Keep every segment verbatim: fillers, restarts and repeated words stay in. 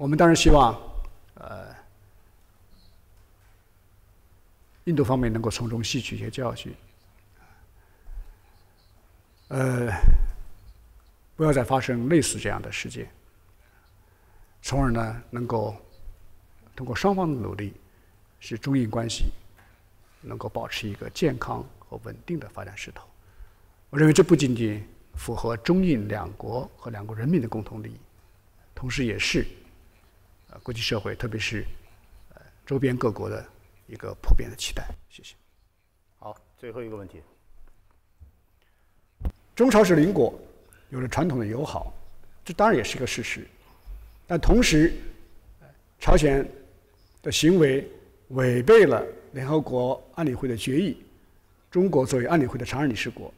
我们当然希望，呃，印度方面能够从中吸取一些教训，呃，不要再发生类似这样的事件，从而呢，能够通过双方的努力，使中印关系能够保持一个健康和稳定的发展势头。我认为这不仅仅符合中印两国和两国人民的共同利益，同时也是 呃，国际社会，特别是呃周边各国的一个普遍的期待。谢谢。好，最后一个问题。中朝是邻国，有着传统的友好，这当然也是一个事实。但同时，朝鲜的行为违背了联合国安理会的决议。中国作为安理会的常任理事国，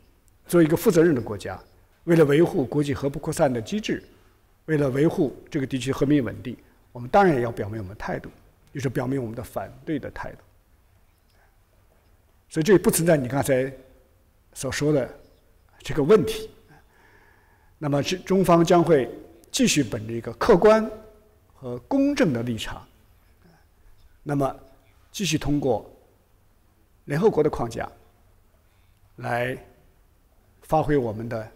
作为一个负责任的国家，为了维护国际核不扩散的机制，为了维护这个地区和平稳定。 我们当然也要表明我们的态度，就是表明我们的反对的态度。所以这也不存在你刚才所说的这个问题。那么，中方将会继续本着一个客观和公正的立场，那么继续通过联合国的框架来发挥我们的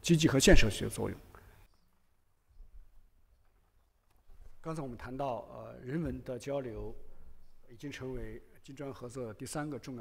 积极和建设性的作用。 刚才我们谈到，呃，人文的交流已经成为金砖合作的第三个重要。